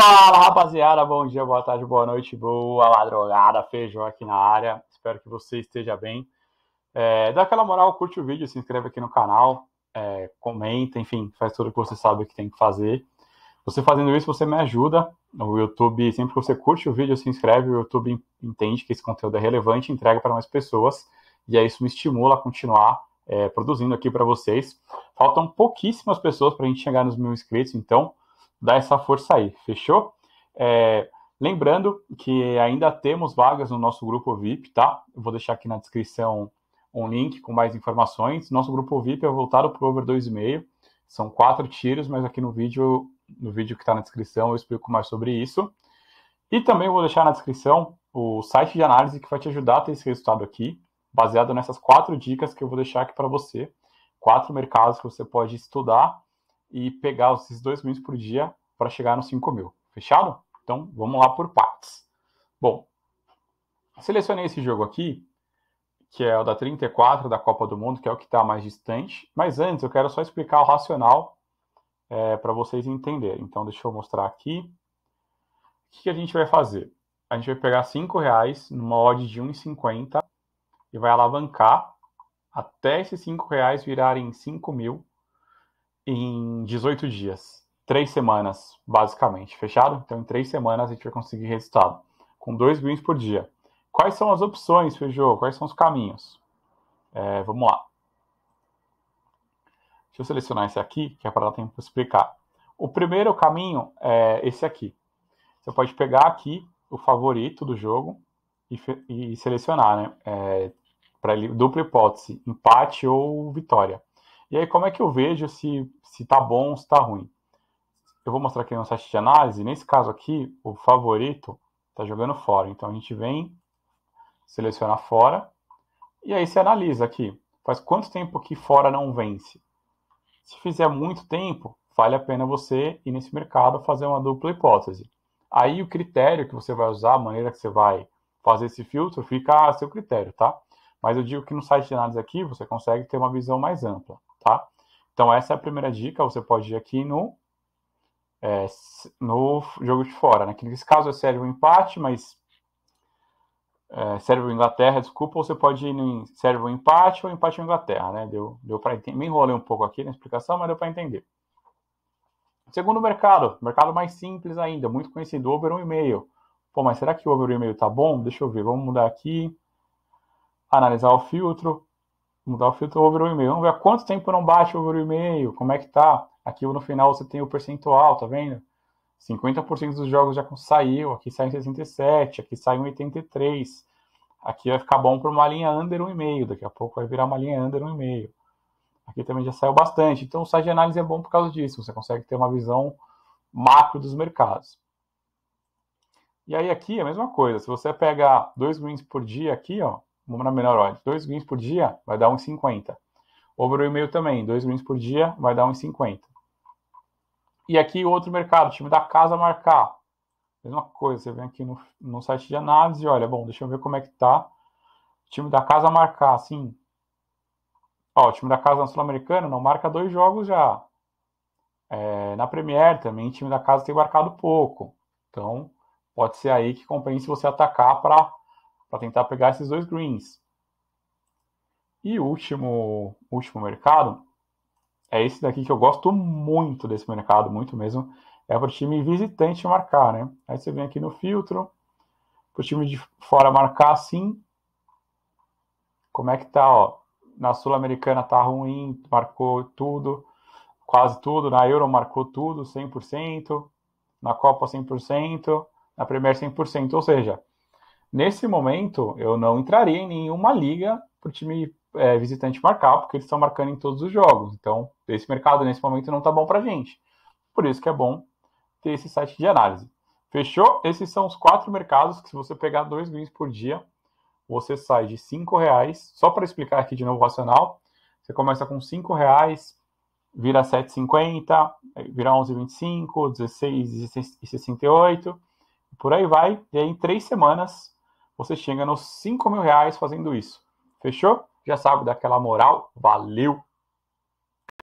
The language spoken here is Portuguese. Fala, rapaziada, bom dia, boa tarde, boa noite, boa madrugada, Feijão aqui na área, espero que você esteja bem. Dá aquela moral, curte o vídeo, se inscreve aqui no canal, comenta, enfim, faz tudo o que você sabe que tem que fazer. Você fazendo isso, você me ajuda, o YouTube, sempre que você curte o vídeo, se inscreve, o YouTube entende que esse conteúdo é relevante, entrega para mais pessoas, e aí isso me estimula a continuar produzindo aqui para vocês. Faltam pouquíssimas pessoas para a gente chegar nos 1000 inscritos, então dá essa força aí, fechou? Lembrando que ainda temos vagas no nosso grupo VIP, tá? Eu vou deixar aqui na descrição um link com mais informações. Nosso grupo VIP é voltado para o over 2,5. São 4 tiros, mas aqui no vídeo que está na descrição eu explico mais sobre isso. E também vou deixar na descrição o site de análise que vai te ajudar a ter esse resultado aqui, baseado nessas 4 dicas que eu vou deixar aqui para você. 4 mercados que você pode estudar e pegar esses 2 mil por dia para chegar nos 5.000. Fechado? Então, vamos lá por partes. Bom, selecionei esse jogo aqui, que é o da 34 da Copa do Mundo, que é o que está mais distante. Mas antes, eu quero só explicar o racional para vocês entenderem. Então, deixa eu mostrar aqui. O que a gente vai fazer? A gente vai pegar R$5 numa odd de 1,50 e vai alavancar até esses R$5 virarem 5.000. Em 18 dias, 3 semanas, basicamente, fechado? Então, em 3 semanas a gente vai conseguir resultado, com 2 mil por dia. Quais são as opções, Feijão? Quais são os caminhos? Vamos lá. Deixa eu selecionar esse aqui, que é para dar tempo para explicar. O primeiro caminho é esse aqui. Você pode pegar aqui o favorito do jogo e selecionar, né? Para ele, dupla hipótese, empate ou vitória. E aí, como é que eu vejo se tá bom ou se tá ruim? Eu vou mostrar aqui no site de análise. Nesse caso aqui, o favorito tá jogando fora. Então, a gente vem, seleciona fora. E aí, você analisa aqui. Faz quanto tempo que fora não vence? Se fizer muito tempo, vale a pena você ir nesse mercado fazer uma dupla hipótese. Aí, o critério que você vai usar, a maneira que você vai fazer esse filtro, fica a seu critério, tá? Mas eu digo que no site de análise aqui, você consegue ter uma visão mais ampla. Tá? Então, essa é a primeira dica. Você pode ir aqui no jogo de fora, né? Que nesse caso, serve o empate, mas serve o Inglaterra, desculpa. Ou você pode ir no serve o empate ou empate ou Inglaterra, né? Deu para entender. Me enrolei um pouco aqui na explicação, mas deu para entender. Segundo mercado mais simples ainda, muito conhecido, over 1,5. Pô, mas será que o over 1,5 tá bom? Deixa eu ver, vamos mudar aqui, analisar o filtro. Mudar o filtro over 1,5. Vamos ver há quanto tempo não bate o over 1,5. Como é que tá? Aqui no final você tem o percentual, tá vendo? 50% dos jogos já saiu. Aqui sai em 67, aqui sai em 83. Aqui vai ficar bom para uma linha under 1,5. Daqui a pouco vai virar uma linha under 1,5. Aqui também já saiu bastante. Então o site de análise é bom por causa disso. Você consegue ter uma visão macro dos mercados. E aí aqui é a mesma coisa. Se você pegar 2 wins por dia aqui, ó. Vamos na menor odd. 2 wins por dia vai dar 1,50. Over 1,5 também. 2 wins por dia vai dar 1,50. E aqui outro mercado. Time da casa marcar. Mesma coisa. Você vem aqui no site de análise e olha. Bom, deixa eu ver como é que tá. Time da casa marcar, sim. Ó, o time da casa na Sul-Americana não marca 2 jogos já. Na Premier também, o time da casa tem marcado pouco. Então, pode ser aí que compense você atacar para tentar pegar esses 2 greens. E o último mercado é esse daqui, que eu gosto muito desse mercado, muito mesmo. É para o time visitante marcar, né? Aí você vem aqui no filtro, para o time de fora marcar, assim. Como é que tá, ó? Na Sul-Americana tá ruim, marcou tudo, quase tudo. Na Euro marcou tudo, 100%. Na Copa, 100%. Na Premier, 100%. Ou seja, nesse momento, eu não entraria em nenhuma liga para o time visitante marcar, porque eles estão marcando em todos os jogos. Então, esse mercado, nesse momento, não está bom para a gente. Por isso que é bom ter esse site de análise. Fechou? Esses são os 4 mercados que, se você pegar 2 mil por dia, você sai de R$5. Só para explicar aqui de novo o racional, você começa com R$5, vira R$7,50, vira R$11,25, R$16,68, por aí vai. E aí, em 3 semanas, você chega nos R$5.000 fazendo isso. Fechou? Já sabe, dá aquela moral. Valeu!